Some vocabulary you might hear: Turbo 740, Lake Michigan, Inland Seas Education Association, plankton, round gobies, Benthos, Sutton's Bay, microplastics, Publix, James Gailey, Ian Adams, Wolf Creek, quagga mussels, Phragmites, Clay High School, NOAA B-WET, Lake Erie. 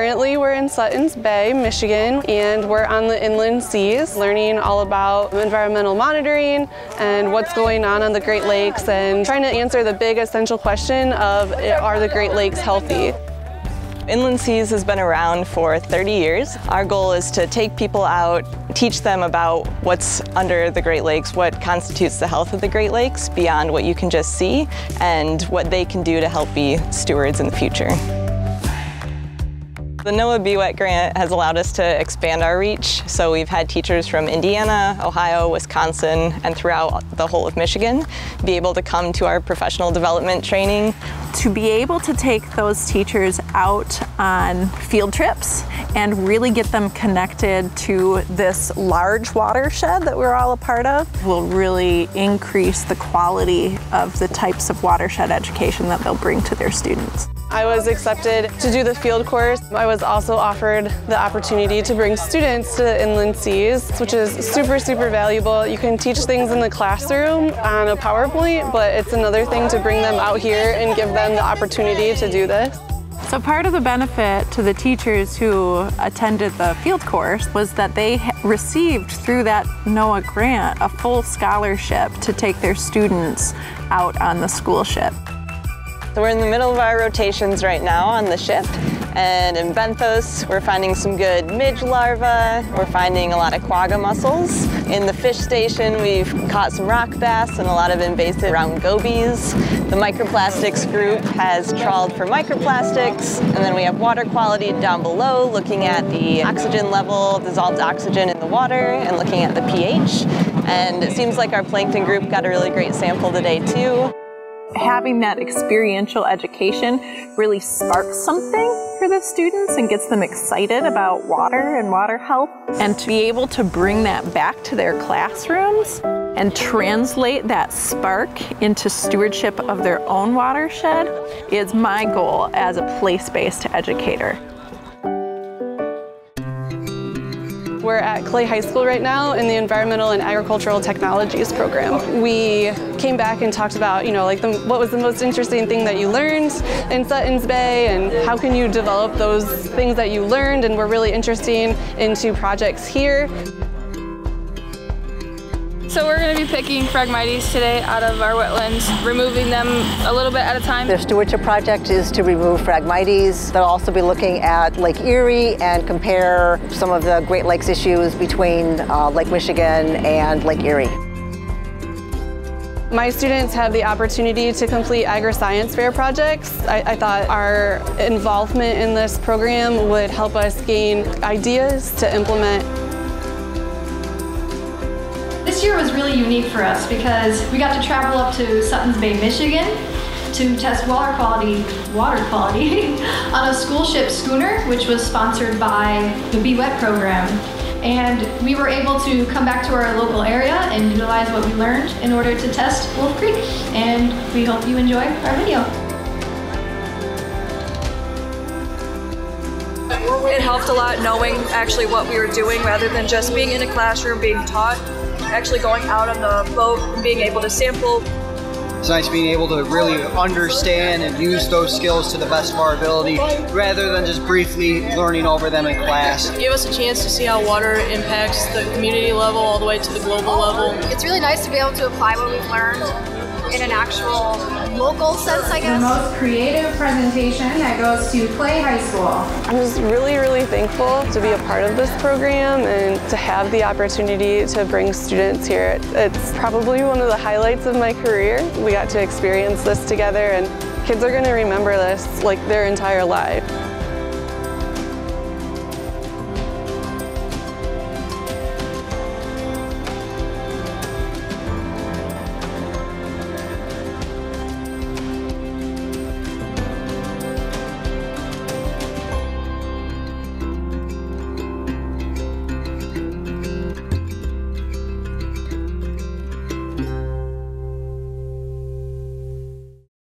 Currently, we're in Sutton's Bay, Michigan, and we're on the inland seas, learning all about environmental monitoring and what's going on the Great Lakes, and trying to answer the big essential question of, are the Great Lakes healthy? Inland Seas has been around for 30 years. Our goal is to take people out, teach them about what's under the Great Lakes, what constitutes the health of the Great Lakes beyond what you can just see, and what they can do to help be stewards in the future. The NOAA B-WET grant has allowed us to expand our reach, so we've had teachers from Indiana, Ohio, Wisconsin, and throughout the whole of Michigan be able to come to our professional development training. To be able to take those teachers out on field trips and really get them connected to this large watershed that we're all a part of will really increase the quality of the types of watershed education that they'll bring to their students. I was accepted to do the field course. I was also offered the opportunity to bring students to the inland seas, which is super, super valuable. You can teach things in the classroom on a PowerPoint, but it's another thing to bring them out here and give them the opportunity to do this. So part of the benefit to the teachers who attended the field course was that they received through that NOAA grant a full scholarship to take their students out on the school ship. So we're in the middle of our rotations right now on the ship, and in Benthos we're finding some good midge larvae, we're finding a lot of quagga mussels. In the fish station we've caught some rock bass and a lot of invasive round gobies. The microplastics group has trawled for microplastics, and then we have water quality down below looking at the oxygen level, dissolved oxygen in the water, and looking at the pH. And it seems like our plankton group got a really great sample today too. Having that experiential education really sparks something for the students and gets them excited about water and water health. And to be able to bring that back to their classrooms and translate that spark into stewardship of their own watershed is my goal as a place-based educator. We're at Clay High School right now in the Environmental and Agricultural Technologies program. We came back and talked about, what was the most interesting thing that you learned in Sutton's Bay, and how can you develop those things that you learned and were really interesting into projects here. So we're going to be picking Phragmites today out of our wetlands, removing them a little bit at a time. Their stewardship project is to remove Phragmites. They'll also be looking at Lake Erie and compare some of the Great Lakes issues between Lake Michigan and Lake Erie. My students have the opportunity to complete agri-science fair projects. I thought our involvement in this program would help us gain ideas to implement. This year was really unique for us because we got to travel up to Sutton's Bay, Michigan to test water quality on a school ship schooner, which was sponsored by the B-WET program. And we were able to come back to our local area and utilize what we learned in order to test Wolf Creek. And we hope you enjoy our video. It helped a lot knowing actually what we were doing rather than just being in a classroom, being taught. Actually going out on the boat and being able to sample. It's nice being able to really understand and use those skills to the best of our ability rather than just briefly learning over them in class. It gave us a chance to see how water impacts the community level all the way to the global level. It's really nice to be able to apply what we've learned in an actual local sense, I guess. The most creative presentation that goes to Clay High School. I'm just really, really thankful to be a part of this program and to have the opportunity to bring students here. It's probably one of the highlights of my career. We got to experience this together, and kids are going to remember this like their entire life.